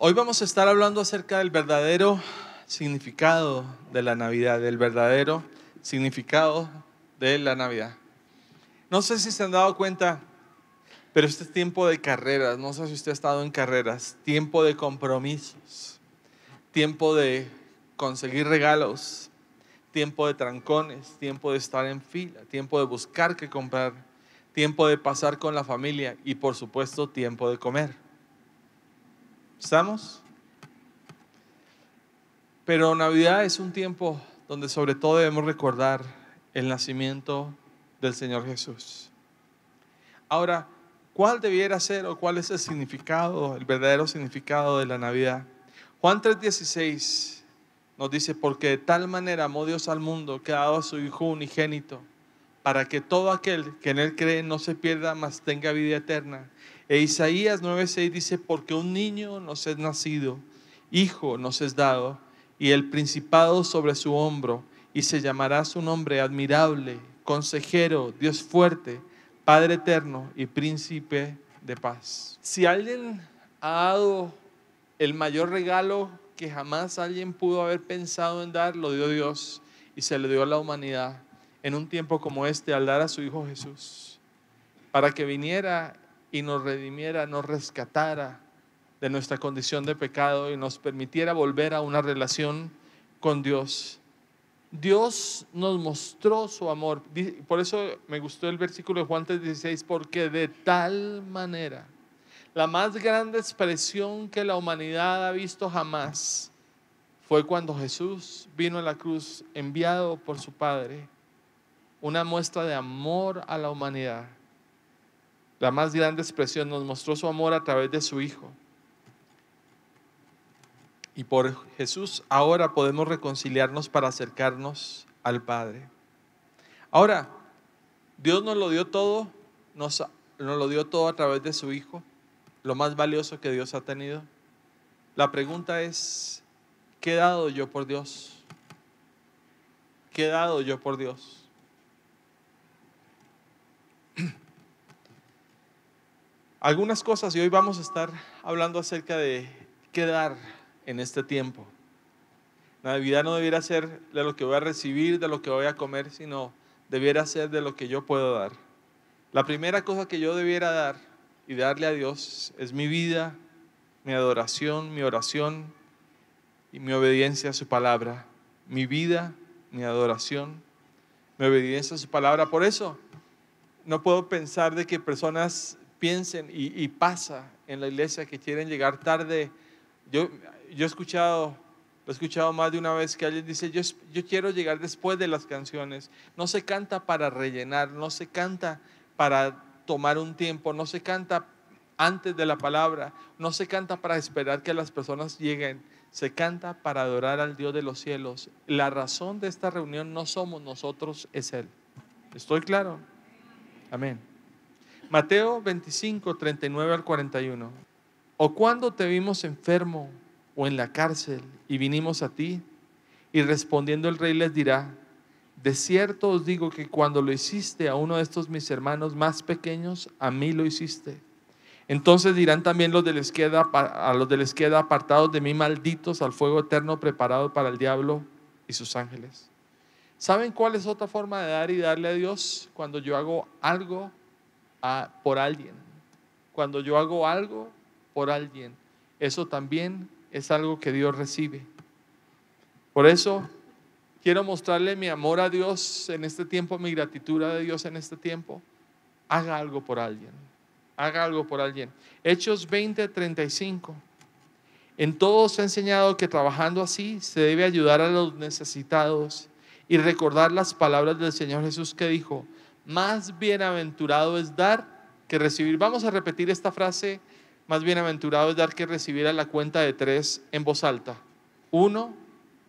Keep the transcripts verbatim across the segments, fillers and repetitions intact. Hoy vamos a estar hablando acerca del verdadero significado de la Navidad, del verdadero significado de la Navidad. No sé si se han dado cuenta, pero este es tiempo de carreras, no sé si usted ha estado en carreras, tiempo de compromisos, tiempo de conseguir regalos, tiempo de trancones, tiempo de estar en fila, tiempo de buscar qué comprar, tiempo de pasar con la familia y por supuesto tiempo de comer. ¿Estamos? Pero Navidad es un tiempo donde sobre todo debemos recordar el nacimiento del Señor Jesús. Ahora, ¿cuál debiera ser o cuál es el significado, el verdadero significado de la Navidad? Juan tres dieciséis nos dice, porque de tal manera amó Dios al mundo que ha dado a su Hijo unigénito, para que todo aquel que en él cree no se pierda, mas tenga vida eterna. E Isaías nueve seis dice, porque un niño nos es nacido, hijo nos es dado, y el principado sobre su hombro, y se llamará su nombre admirable, consejero, Dios fuerte, Padre eterno y príncipe de paz. Si alguien ha dado el mayor regalo que jamás alguien pudo haber pensado en dar, lo dio Dios y se lo dio a la humanidad en un tiempo como este al dar a su Hijo Jesús, para que viniera y nos redimiera, nos rescatara de nuestra condición de pecado y nos permitiera volver a una relación con Dios. Dios nos mostró su amor. Por eso me gustó el versículo de Juan tres dieciséis, porque de tal manera, la más grande expresión que la humanidad ha visto jamás fue cuando Jesús vino a la cruz, enviado por su Padre, una muestra de amor a la humanidad. La más grande expresión, nos mostró su amor a través de su Hijo. Y por Jesús ahora podemos reconciliarnos para acercarnos al Padre. Ahora, Dios nos lo dio todo, nos, nos lo dio todo a través de su Hijo, lo más valioso que Dios ha tenido. La pregunta es, ¿qué he dado yo por Dios? ¿Qué he dado yo por Dios? Algunas cosas, y hoy vamos a estar hablando acerca de qué dar en este tiempo. La Navidad no debiera ser de lo que voy a recibir, de lo que voy a comer, sino debiera ser de lo que yo puedo dar. La primera cosa que yo debiera dar y darle a Dios es mi vida, mi adoración, mi oración y mi obediencia a su palabra. Mi vida, mi adoración, mi obediencia a su palabra. Por eso no puedo pensar de que personas piensen, y, y pasa en la iglesia, que quieren llegar tarde. Yo, yo he escuchado, lo he escuchado más de una vez, que alguien dice, yo, yo quiero llegar después de las canciones. No se canta para rellenar, no se canta para tomar un tiempo, no se canta antes de la palabra, no se canta para esperar que las personas lleguen, se canta para adorar al Dios de los cielos. La razón de esta reunión no somos nosotros, es Él. ¿Estoy claro? Amén. Mateo veinticinco, treinta y nueve al cuarenta y uno. O cuando te vimos enfermo o en la cárcel y vinimos a ti, y respondiendo el rey les dirá, de cierto os digo que cuando lo hiciste a uno de estos mis hermanos más pequeños, a mí lo hiciste. Entonces dirán también los de la izquierda, a los de la izquierda, apartados de mí, malditos, al fuego eterno preparado para el diablo y sus ángeles. ¿Saben cuál es otra forma de dar y darle a Dios? Cuando yo hago algo A, por alguien, cuando yo hago algo por alguien, eso también es algo que Dios recibe. Por eso quiero mostrarle mi amor a Dios en este tiempo, mi gratitud a Dios en este tiempo. Haga algo por alguien, haga algo por alguien. Hechos veinte, treinta y cinco. En todo os he enseñado que trabajando así se debe ayudar a los necesitados y recordar las palabras del Señor Jesús que dijo, más bienaventurado es dar que recibir. Vamos a repetir esta frase, más bienaventurado es dar que recibir, a la cuenta de tres en voz alta. Uno,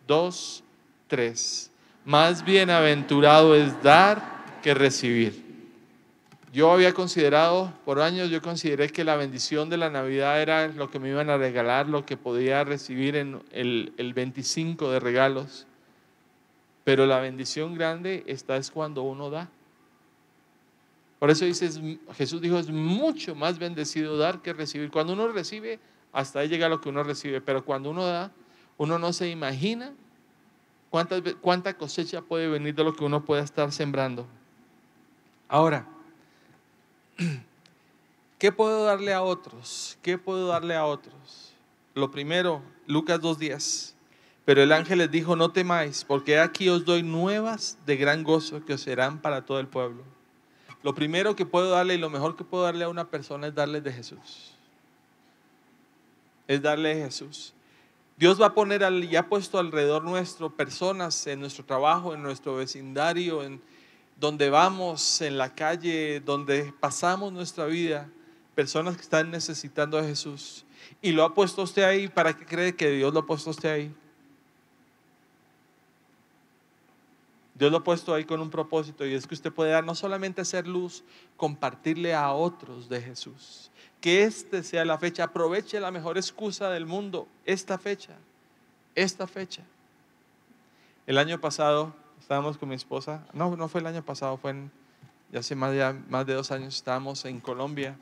dos, tres. Más bienaventurado es dar que recibir. Yo había considerado, por años yo consideré que la bendición de la Navidad era lo que me iban a regalar, lo que podía recibir en el, el veinticinco de regalos. Pero la bendición grande está es cuando uno da. Por eso dice, Jesús dijo, es mucho más bendecido dar que recibir. Cuando uno recibe, Hasta ahí llega lo que uno recibe. Pero cuando uno da, uno no se imagina cuántas, cuánta cosecha puede venir de lo que uno pueda estar sembrando. Ahora, ¿qué puedo darle a otros? ¿Qué puedo darle a otros? Lo primero, Lucas dos diez. Pero el ángel les dijo, no temáis, porque aquí os doy nuevas de gran gozo que os serán para todo el pueblo. Lo primero que puedo darle y lo mejor que puedo darle a una persona es darle de Jesús. Es darle de Jesús. Dios va a poner, al, ya ha puesto alrededor nuestro personas en nuestro trabajo, en nuestro vecindario, en donde vamos, en la calle, donde pasamos nuestra vida, personas que están necesitando a Jesús. Y lo ha puesto usted ahí. ¿Para qué cree que Dios lo ha puesto usted ahí? Dios lo ha puesto ahí con un propósito, y es que usted puede dar, no solamente hacer luz, compartirle a otros de Jesús. Que esta sea la fecha, aproveche la mejor excusa del mundo, esta fecha, esta fecha. El año pasado estábamos con mi esposa, no, no fue el año pasado, fue en, ya hace más de, más de dos años, estábamos en Colombia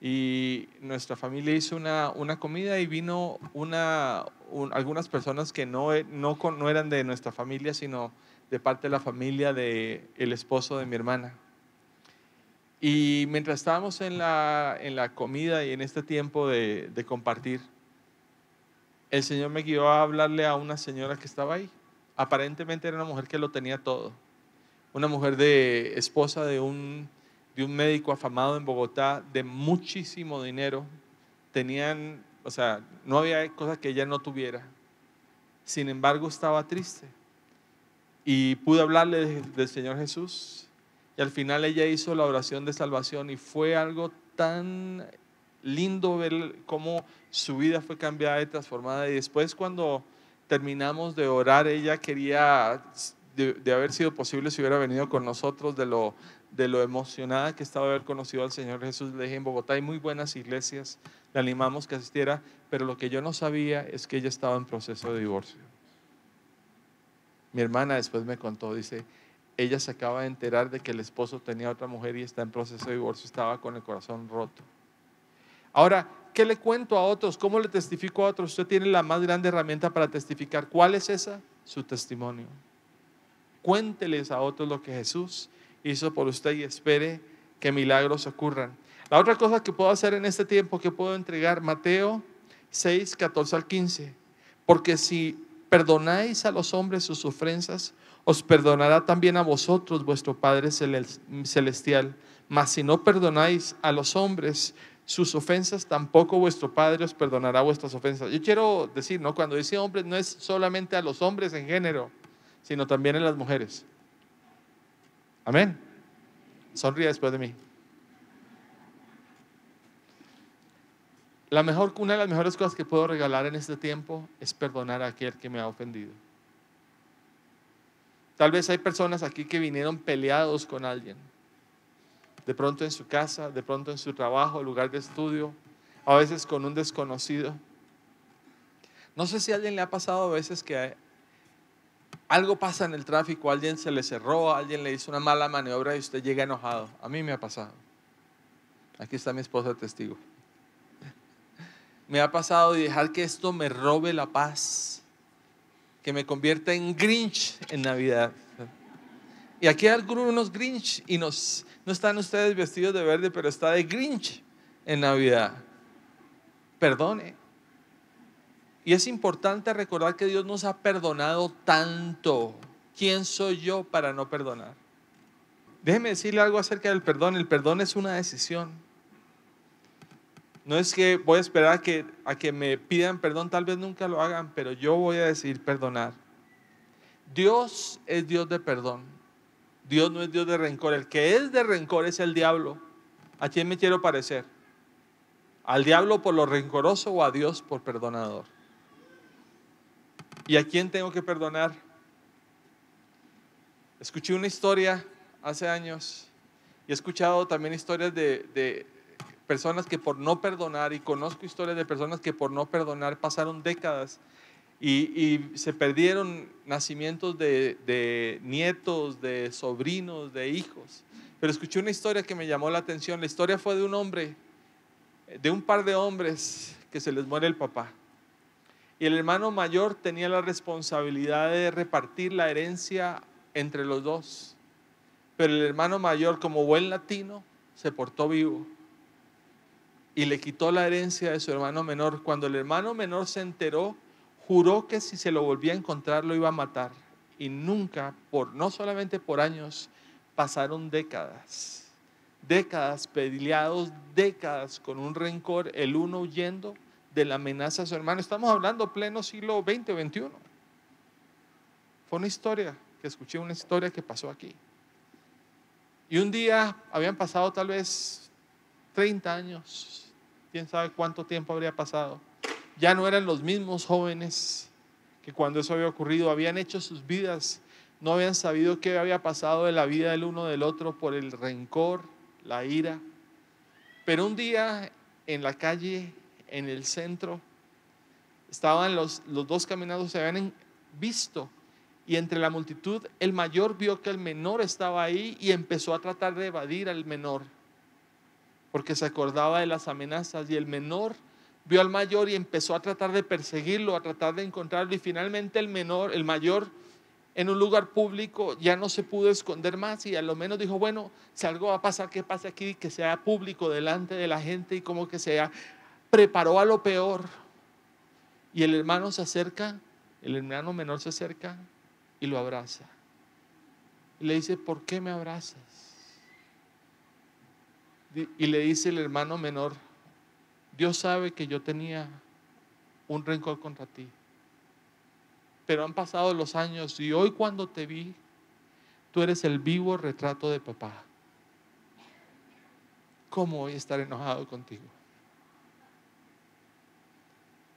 y nuestra familia hizo una, una comida y vino una, un, algunas personas que no, no, no eran de nuestra familia, sino de parte de la familia del esposo de mi hermana. Y mientras estábamos en la, en la comida y en este tiempo de, de compartir, el Señor me guió a hablarle a una señora que estaba ahí. Aparentemente era una mujer que lo tenía todo. Una mujer de esposa de un, de un médico afamado en Bogotá, de muchísimo dinero. Tenían, o sea, no había cosa que ella no tuviera. Sin embargo, estaba triste. Y pude hablarle del de Señor Jesús, y al final ella hizo la oración de salvación, y fue algo tan lindo ver cómo su vida fue cambiada y transformada. Y después, cuando terminamos de orar, ella quería, de, de haber sido posible, si hubiera venido con nosotros, de lo, de lo emocionada que estaba de haber conocido al Señor Jesús. Le dije, en Bogotá hay muy buenas iglesias, le animamos que asistiera, pero lo que yo no sabía es que ella estaba en proceso de divorcio. Mi hermana después me contó, dice, ella se acaba de enterar de que el esposo tenía otra mujer y está en proceso de divorcio, estaba con el corazón roto. Ahora, ¿qué le cuento a otros? ¿Cómo le testifico a otros? Usted tiene la más grande herramienta para testificar. ¿Cuál es esa? Su testimonio. Cuénteles a otros lo que Jesús hizo por usted y espere que milagros ocurran. La otra cosa que puedo hacer en este tiempo, que puedo entregar, Mateo seis, catorce al quince. Porque si perdonáis a los hombres sus ofensas, os perdonará también a vosotros vuestro Padre Celestial. Mas si no perdonáis a los hombres sus ofensas, tampoco vuestro Padre os perdonará vuestras ofensas. Yo quiero decir, ¿no? Cuando dice hombres, no es solamente a los hombres en género, sino también a las mujeres. Amén. Sonríe después de mí. La mejor, una de las mejores cosas que puedo regalar en este tiempo es perdonar a aquel que me ha ofendido. Tal vez hay personas aquí que vinieron peleados con alguien. De pronto en su casa, de pronto en su trabajo, lugar de estudio, a veces con un desconocido. No sé si a alguien le ha pasado a veces que algo pasa en el tráfico, alguien se le cerró, alguien le hizo una mala maniobra y usted llega enojado. A mí me ha pasado. Aquí está mi esposa testigo. Me ha pasado de dejar que esto me robe la paz, que me convierta en Grinch en Navidad. Y aquí hay algunos Grinch, y nos, no están ustedes vestidos de verde, pero está de Grinch en Navidad. Perdone. Y es importante recordar que Dios nos ha perdonado tanto. ¿Quién soy yo para no perdonar? Déjeme decirle algo acerca del perdón. El perdón es una decisión. No es que voy a esperar a que, a que me pidan perdón, tal vez nunca lo hagan, pero yo voy a decidir perdonar. Dios es Dios de perdón. Dios no es Dios de rencor. El que es de rencor es el diablo. ¿A quién me quiero parecer? ¿Al diablo por lo rencoroso o a Dios por perdonador? ¿Y a quién tengo que perdonar? Escuché una historia hace años y he escuchado también historias de... de personas que por no perdonar, y conozco historias de personas que por no perdonar pasaron décadas y, y se perdieron nacimientos de, de nietos, de sobrinos, de hijos. Pero escuché una historia que me llamó la atención. La historia fue de un hombre, de un par de hombres que se les muere el papá. Y el hermano mayor tenía la responsabilidad de repartir la herencia entre los dos. Pero el hermano mayor, como buen latino, se portó vivo y le quitó la herencia de su hermano menor. Cuando el hermano menor se enteró, juró que si se lo volvía a encontrar lo iba a matar. Y nunca, por, no solamente por años, pasaron décadas. Décadas peleados, décadas con un rencor, el uno huyendo de la amenaza a su hermano. Estamos hablando pleno siglo veinte, veintiuno. Fue una historia que escuché, una historia que pasó aquí. Y un día habían pasado tal vez treinta años, quién sabe cuánto tiempo habría pasado. Ya no eran los mismos jóvenes que cuando eso había ocurrido, habían hecho sus vidas, no habían sabido qué había pasado de la vida del uno del otro por el rencor, la ira. Pero un día en la calle, en el centro, estaban los, los dos caminando, se habían visto. Y entre la multitud, el mayor vio que el menor estaba ahí y empezó a tratar de evadir al menor, porque se acordaba de las amenazas. Y el menor vio al mayor y empezó a tratar de perseguirlo, a tratar de encontrarlo. Y finalmente el menor, el mayor, en un lugar público, ya no se pudo esconder más. Y a lo menos dijo, bueno, si algo va a pasar, que pase aquí, que sea público delante de la gente. Y como que sea, preparó a lo peor. Y el hermano se acerca, el hermano menor se acerca y lo abraza. Y le dice, ¿por qué me abrazas? Y le dice el hermano menor, Dios sabe que yo tenía un rencor contra ti, pero han pasado los años y hoy cuando te vi, tú eres el vivo retrato de papá. ¿Cómo voy a estar enojado contigo?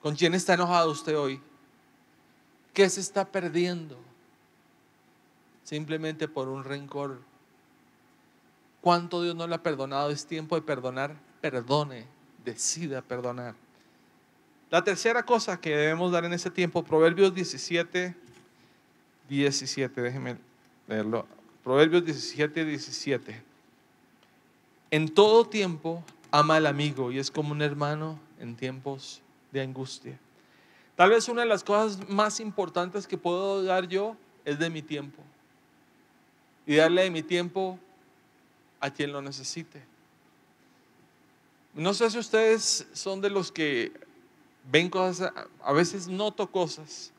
¿Con quién está enojado usted hoy? ¿Qué se está perdiendo simplemente por un rencor? ¿Cuánto Dios no le ha perdonado? Es tiempo de perdonar. Perdone, decida perdonar. La tercera cosa que debemos dar en este tiempo, Proverbios diecisiete, diecisiete, déjeme leerlo. Proverbios diecisiete, diecisiete. En todo tiempo ama al amigo y es como un hermano en tiempos de angustia. Tal vez una de las cosas más importantes que puedo dar yo es de mi tiempo. Y darle de mi tiempo a quien lo necesite. No sé si ustedes son de los que ven cosas, a veces noto cosas,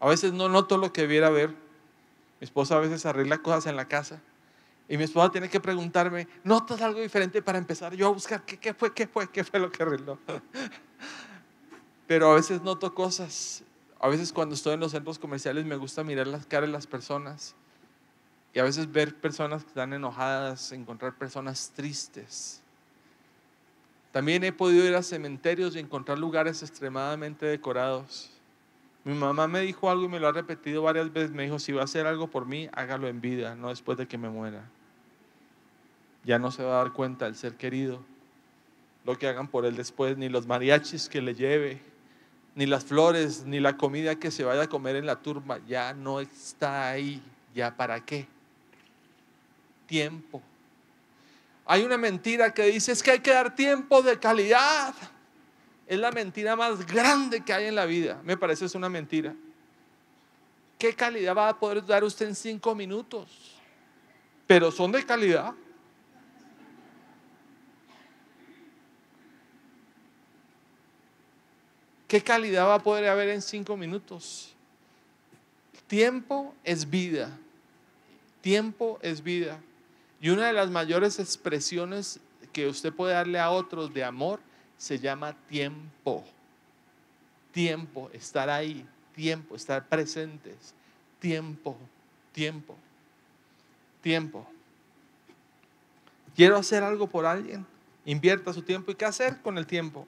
a veces no noto lo que debiera ver. Mi esposa a veces arregla cosas en la casa y mi esposa tiene que preguntarme, ¿notas algo diferente? Para empezar yo a buscar qué, qué fue, qué fue, qué fue lo que arregló. Pero a veces noto cosas, a veces cuando estoy en los centros comerciales me gusta mirar las caras de las personas y a veces ver personas que están enojadas, encontrar personas tristes. También he podido ir a cementerios y encontrar lugares extremadamente decorados. Mi mamá me dijo algo y me lo ha repetido varias veces, me dijo, si va a hacer algo por mí, hágalo en vida, no después de que me muera. Ya no se va a dar cuenta el ser querido, lo que hagan por él después, ni los mariachis que le lleve, ni las flores, ni la comida que se vaya a comer en la turba, ya no está ahí, ya para qué, tiempo. Hay una mentira que dice, es que hay que dar tiempo de calidad, es la mentira más grande que hay en la vida, me parece es una mentira. ¿Qué calidad va a poder dar usted en cinco minutos? Pero son de calidad. ¿Qué calidad va a poder haber en cinco minutos? Tiempo es vida. Tiempo es vida. Y una de las mayores expresiones que usted puede darle a otros de amor se llama tiempo. Tiempo, estar ahí. Tiempo, estar presentes. Tiempo, tiempo, tiempo. ¿Quiero hacer algo por alguien? Invierta su tiempo. ¿Y qué hacer con el tiempo?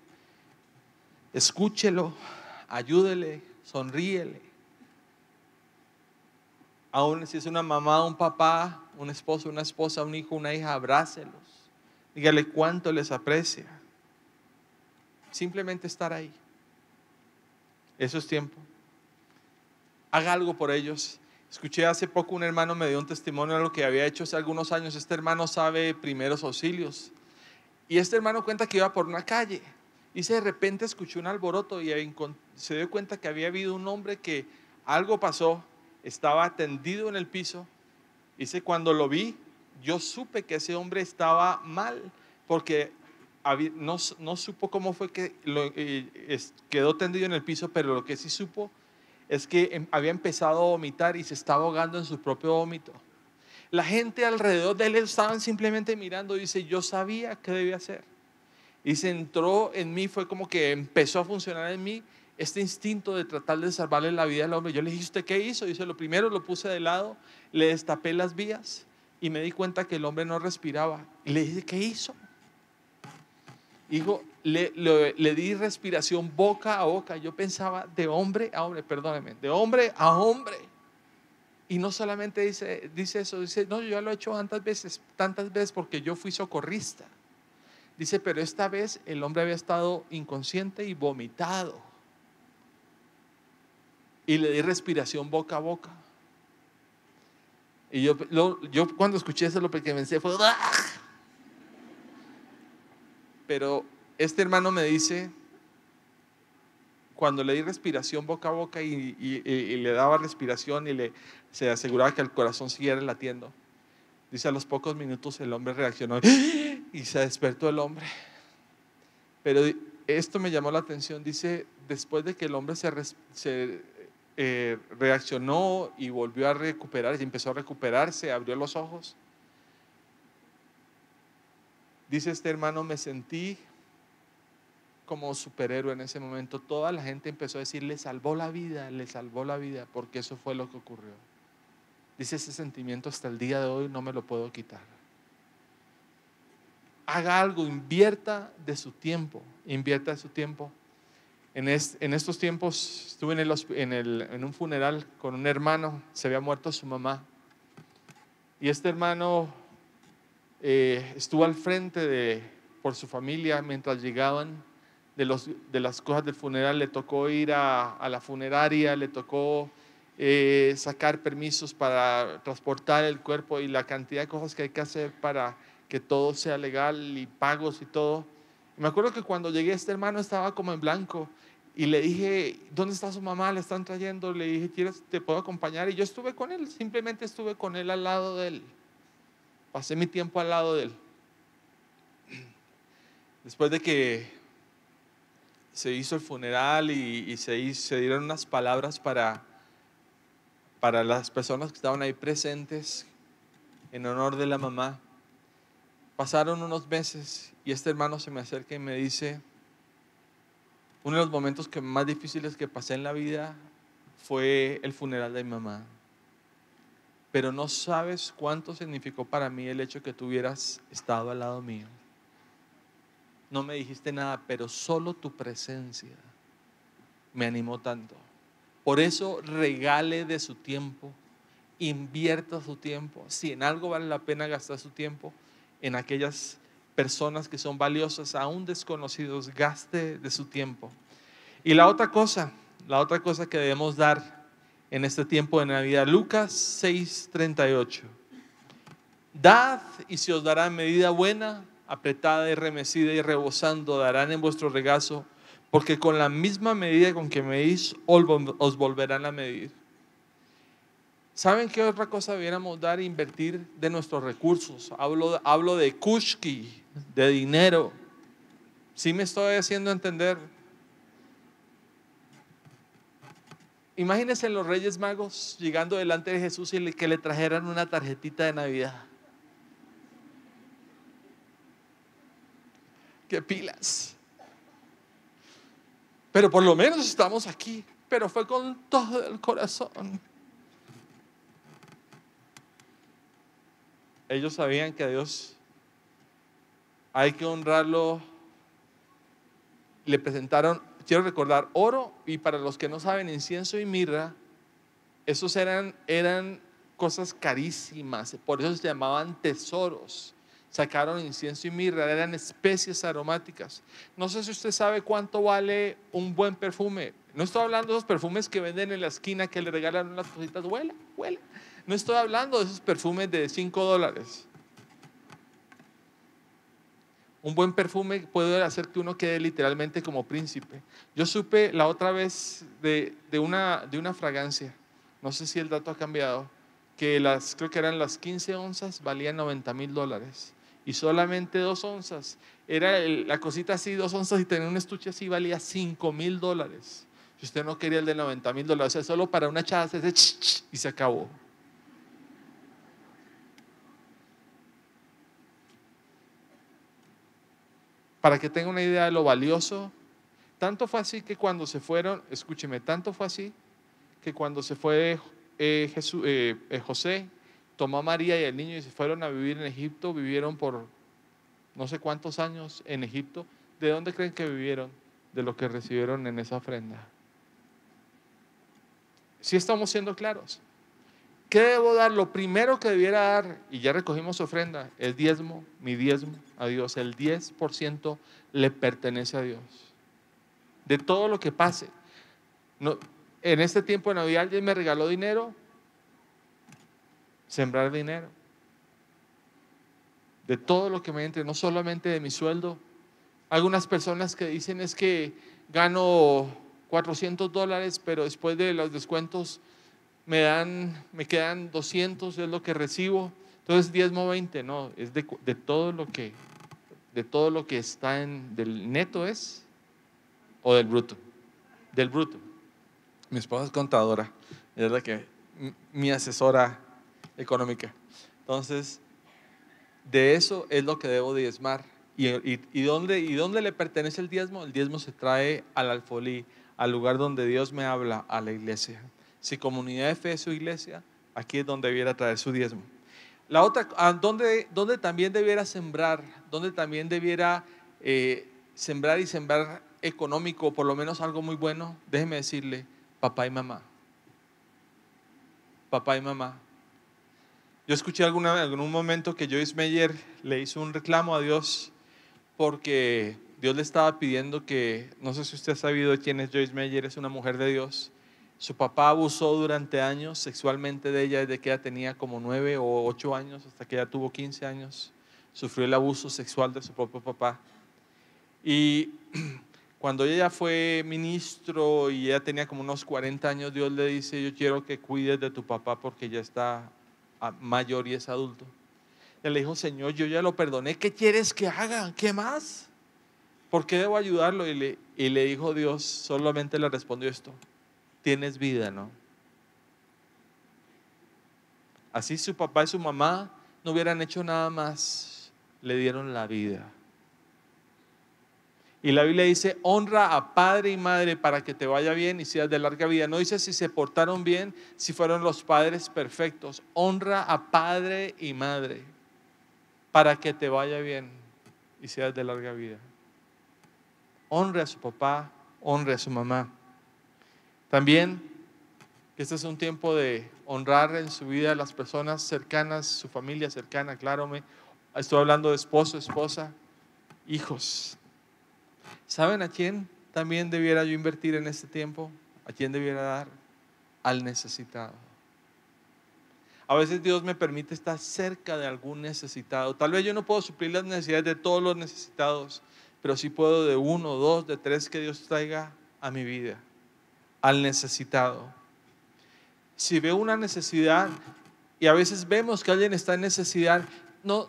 Escúchelo, ayúdele, sonríele. Aún si es una mamá, un papá, un esposo, una esposa, un hijo, una hija, abrácelos. Dígale cuánto les aprecia. Simplemente estar ahí. Eso es tiempo. Haga algo por ellos. Escuché hace poco un hermano me dio un testimonio de lo que había hecho hace algunos años. Este hermano sabe primeros auxilios. Y este hermano cuenta que iba por una calle. Dice, de repente escuchó un alboroto y se dio cuenta que había habido un hombre que algo pasó, estaba tendido en el piso. Dice, cuando lo vi, yo supe que ese hombre estaba mal, porque no, no supo cómo fue que lo, quedó tendido en el piso, pero lo que sí supo es que había empezado a vomitar y se estaba ahogando en su propio vómito. La gente alrededor de él estaban simplemente mirando. Dice, yo sabía qué debía hacer. Y se entró en mí, fue como que empezó a funcionar en mí este instinto de tratar de salvarle la vida al hombre. Yo le dije, ¿usted qué hizo? Dice, lo primero lo puse de lado, le destapé las vías y me di cuenta que el hombre no respiraba. Y le dije, ¿qué hizo? Digo, le, le, le di respiración boca a boca. Yo pensaba de hombre a hombre, perdóneme, de hombre a hombre. Y no solamente dice, dice eso, dice, no, yo ya lo he hecho tantas veces, tantas veces porque yo fui socorrista. Dice, pero esta vez el hombre había estado inconsciente y vomitado. Y le di respiración boca a boca. Y yo, lo, yo cuando escuché eso, lo que pensé fue... ¡ah! Pero este hermano me dice, cuando le di respiración boca a boca y, y, y, y le daba respiración y le, se aseguraba que el corazón siguiera latiendo. Dice, a los pocos minutos el hombre reaccionó y se despertó el hombre. Pero esto me llamó la atención. Dice, después de que el hombre se, se eh, reaccionó y volvió a recuperarse, empezó a recuperarse, abrió los ojos. Dice este hermano, me sentí como superhéroe en ese momento. Toda la gente empezó a decir, le salvó la vida, le salvó la vida, porque eso fue lo que ocurrió. Dice, ese sentimiento hasta el día de hoy no me lo puedo quitar. Haga algo, invierta de su tiempo, invierta de su tiempo. En, es, en estos tiempos estuve en, el, en, el, en un funeral con un hermano, se había muerto su mamá. Y este hermano eh, estuvo al frente de, por su familia mientras llegaban de, los, de las cosas del funeral. Le tocó ir a, a la funeraria, le tocó... Eh, sacar permisos para transportar el cuerpo y la cantidad de cosas que hay que hacer para que todo sea legal y pagos y todo. Y me acuerdo que cuando llegué este hermano estaba como en blanco y le dije, ¿dónde está su mamá? Le están trayendo. Le dije, ¿quieres, te puedo acompañar? Y yo estuve con él, simplemente estuve con él, al lado de él, pasé mi tiempo al lado de él. Después de que se hizo el funeral y, y se, hizo, se dieron unas palabras para para las personas que estaban ahí presentes en honor de la mamá, pasaron unos meses y este hermano se me acerca y me dice, uno de los momentos que más difíciles que pasé en la vida fue el funeral de mi mamá, pero no sabes cuánto significó para mí el hecho que tú hubieras estado al lado mío. No me dijiste nada, pero solo tu presencia me animó tanto. Por eso regale de su tiempo, invierta su tiempo. Si en algo vale la pena gastar su tiempo, en aquellas personas que son valiosas, aún desconocidos, gaste de su tiempo. Y la otra cosa, la otra cosa que debemos dar en este tiempo de Navidad, Lucas seis, treinta y ocho. Dad y se os dará medida buena, apretada y remecida y rebosando, darán en vuestro regazo. Porque con la misma medida con que medís, os volverán a medir. ¿Saben qué otra cosa debiéramos dar? Invertir de nuestros recursos. Hablo, hablo de kushki, de dinero. ¿Sí me estoy haciendo entender? Imagínense los Reyes Magos llegando delante de Jesús y que le trajeran una tarjetita de Navidad. ¡Qué pilas! Pero por lo menos estamos aquí, pero fue con todo el corazón. Ellos sabían que a Dios hay que honrarlo. Le presentaron, quiero recordar, oro, y para los que no saben, incienso y mirra. Esos eran, eran cosas carísimas, por eso se llamaban tesoros. Sacaron incienso y mirra, eran especies aromáticas. No sé si usted sabe cuánto vale un buen perfume. No estoy hablando de esos perfumes que venden en la esquina, que le regalan unas cositas, huela, huela. No estoy hablando de esos perfumes de cinco dólares. Un buen perfume puede hacer que uno quede literalmente como príncipe. Yo supe la otra vez de, de, una, de una fragancia, no sé si el dato ha cambiado, que las, creo que eran las quince onzas, valían noventa mil dólares. Y solamente dos onzas, era el, la cosita así, dos onzas y tenía un estuche así, valía cinco mil dólares. Si usted no quería el de noventa mil dólares, o sea, solo para una chaza, y se acabó. Para que tenga una idea de lo valioso, tanto fue así que cuando se fueron, escúcheme, tanto fue así que cuando se fue eh, Jesús, eh, eh, José, tomó a María y al niño y se fueron a vivir en Egipto, vivieron por no sé cuántos años en Egipto. ¿De dónde creen que vivieron? De lo que recibieron en esa ofrenda. Si estamos siendo claros, ¿qué debo dar? Lo primero que debiera dar, y ya recogimos ofrenda, el diezmo, mi diezmo a Dios, el diez por ciento le pertenece a Dios. De todo lo que pase. No, en este tiempo de Navidad alguien me regaló dinero, sembrar dinero. De todo lo que me entre, no solamente de mi sueldo. Algunas personas que dicen es que gano cuatrocientos dólares, pero después de los descuentos me dan, me quedan doscientos, es lo que recibo. Entonces diezmo veinte, no, es de, de todo lo que, de todo lo que está en, del neto es, o del bruto, del bruto. Mi esposa es contadora, es la que, mi asesora económica. Entonces, de eso es lo que debo diezmar. ¿Y, y, y, dónde, ¿Y dónde le pertenece el diezmo? El diezmo se trae al alfolí, al lugar donde Dios me habla, a la iglesia. Si Comunidad de Fe es su iglesia, aquí es donde debiera traer su diezmo. La otra, ¿dónde, dónde también debiera sembrar? ¿Dónde también debiera eh, sembrar y sembrar económico, por lo menos algo muy bueno? Déjeme decirle, papá y mamá. Papá y mamá. Yo escuché en algún momento que Joyce Meyer le hizo un reclamo a Dios, porque Dios le estaba pidiendo que, no sé si usted ha sabido quién es Joyce Meyer, es una mujer de Dios. Su papá abusó durante años sexualmente de ella desde que ella tenía como nueve o ocho años hasta que ella tuvo quince años. Sufrió el abuso sexual de su propio papá. Y cuando ella fue ministro y ella tenía como unos cuarenta años, Dios le dice, yo quiero que cuides de tu papá porque ya está mayor y es adulto. Él le dijo, Señor, yo ya lo perdoné, ¿qué quieres que haga? ¿Qué más? ¿Por qué debo ayudarlo? Y le, y le dijo Dios, solamente le respondió esto, tienes vida, ¿no? Así su papá y su mamá no hubieran hecho nada más, le dieron la vida. Y la Biblia dice, honra a padre y madre para que te vaya bien y seas de larga vida. No dice si se portaron bien, si fueron los padres perfectos. Honra a padre y madre para que te vaya bien y seas de larga vida. Honre a su papá, honre a su mamá. También, que este es un tiempo de honrar en su vida a las personas cercanas, su familia cercana, claro, me, estoy hablando de esposo, esposa, hijos. ¿Saben a quién también debiera yo invertir en este tiempo? ¿A quién debiera dar? Al necesitado. A veces Dios me permite estar cerca de algún necesitado. Tal vez yo no puedo suplir las necesidades de todos los necesitados, pero sí puedo de uno, dos, de tres que Dios traiga a mi vida, al necesitado. Si veo una necesidad y a veces vemos que alguien está en necesidad, no,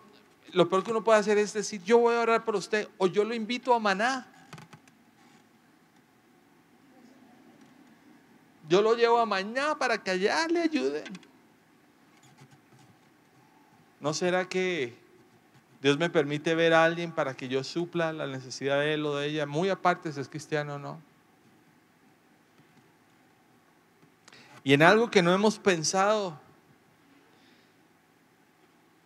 lo peor que uno puede hacer es decir, yo voy a orar por usted o yo lo invito a maná. Yo lo llevo a mañana para que allá le ayude. ¿No será que Dios me permite ver a alguien para que yo supla la necesidad de él o de ella? Muy aparte si es cristiano o no. Y en algo que no hemos pensado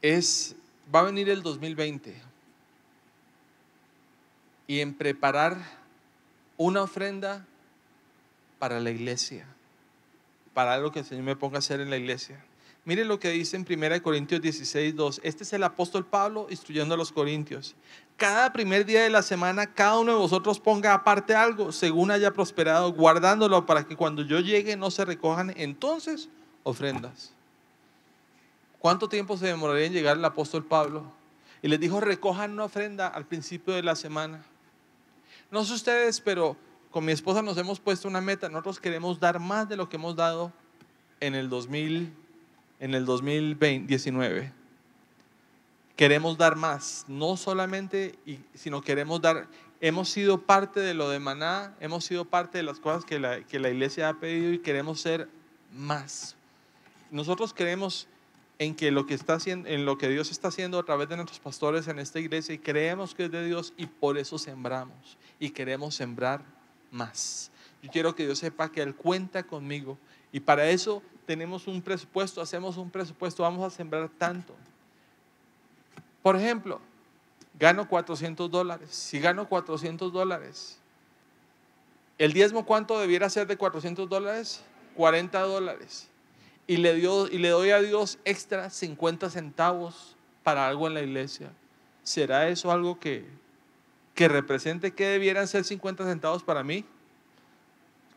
es, va a venir el dos mil veinte y en preparar una ofrenda para la iglesia, para algo que el Señor me ponga a hacer en la iglesia. Mire lo que dice en primera de Corintios dieciséis, dos. Este es el apóstol Pablo instruyendo a los corintios. Cada primer día de la semana, cada uno de vosotros ponga aparte algo, según haya prosperado, guardándolo para que cuando yo llegue no se recojan entonces ofrendas. ¿Cuánto tiempo se demoraría en llegar el apóstol Pablo? y les dijo: recojan una ofrenda al principio de la semana. No sé ustedes, pero con mi esposa nos hemos puesto una meta. Nosotros queremos dar más de lo que hemos dado en el dos mil diecinueve. Queremos dar más, no solamente, sino queremos dar. Hemos sido parte de lo de Maná, hemos sido parte de las cosas que la, que la iglesia ha pedido y queremos ser más. Nosotros creemos en que lo que está haciendo, en lo que Dios está haciendo a través de nuestros pastores en esta iglesia, y creemos que es de Dios, y por eso sembramos y queremos sembrar más. Yo quiero que Dios sepa que Él cuenta conmigo, y para eso tenemos un presupuesto, hacemos un presupuesto, vamos a sembrar tanto. Por ejemplo, gano cuatrocientos dólares, si gano cuatrocientos dólares, el diezmo, ¿cuánto debiera ser de cuatrocientos dólares? cuarenta dólares. Y le, dio, y le doy a Dios extra cincuenta centavos para algo en la iglesia. ¿Será eso algo que, que represente que debieran ser cincuenta centavos para mí?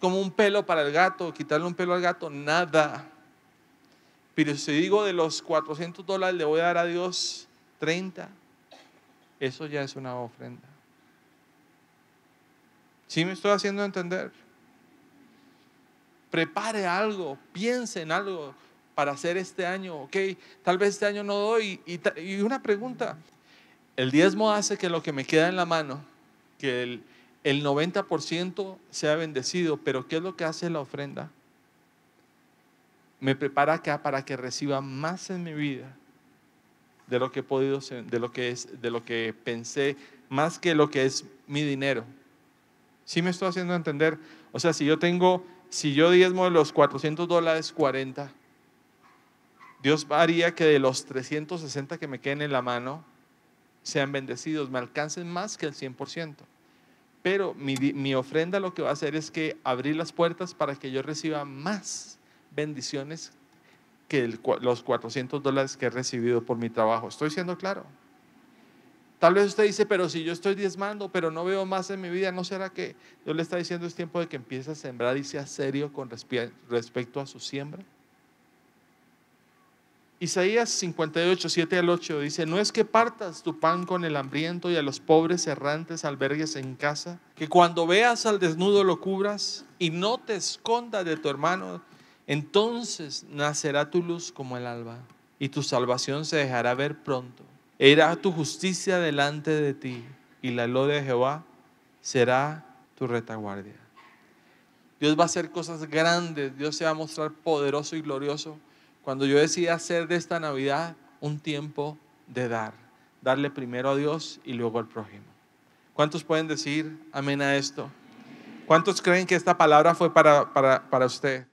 Como un pelo para el gato, quitarle un pelo al gato, nada. Pero si digo de los cuatrocientos dólares le voy a dar a Dios treinta, eso ya es una ofrenda. ¿Sí me estoy haciendo entender? Prepare algo, piense en algo para hacer este año, ok, tal vez este año no doy. Y, y una pregunta, el diezmo hace que lo que me queda en la mano, que el, el noventa por ciento sea bendecido, pero ¿qué es lo que hace la ofrenda? Me prepara acá para que reciba más en mi vida de lo que he podido, de lo que es, de lo que pensé, más que lo que es mi dinero. ¿Sí me estoy haciendo entender? O sea, si yo tengo... Si yo diezmo de los cuatrocientos dólares, cuarenta, Dios haría que de los trescientos sesenta que me queden en la mano sean bendecidos, me alcancen más que el cien por ciento. Pero mi, mi ofrenda lo que va a hacer es que abrir las puertas para que yo reciba más bendiciones que el, los cuatrocientos dólares que he recibido por mi trabajo. ¿Estoy siendo claro? Tal vez usted dice, pero si yo estoy diezmando, pero no veo más en mi vida, ¿no será que Dios le está diciendo es tiempo de que empiece a sembrar y sea serio con respecto a su siembra? Isaías cincuenta y ocho, siete al ocho dice: no es que partas tu pan con el hambriento y a los pobres errantes albergues en casa, que cuando veas al desnudo lo cubras y no te escondas de tu hermano, entonces nacerá tu luz como el alba y tu salvación se dejará ver pronto. Era tu justicia delante de ti, y la gloria de Jehová será tu retaguardia. Dios va a hacer cosas grandes, Dios se va a mostrar poderoso y glorioso cuando yo decida hacer de esta Navidad un tiempo de dar, darle primero a Dios y luego al prójimo. ¿Cuántos pueden decir amén a esto? ¿Cuántos creen que esta palabra fue para, para, para usted?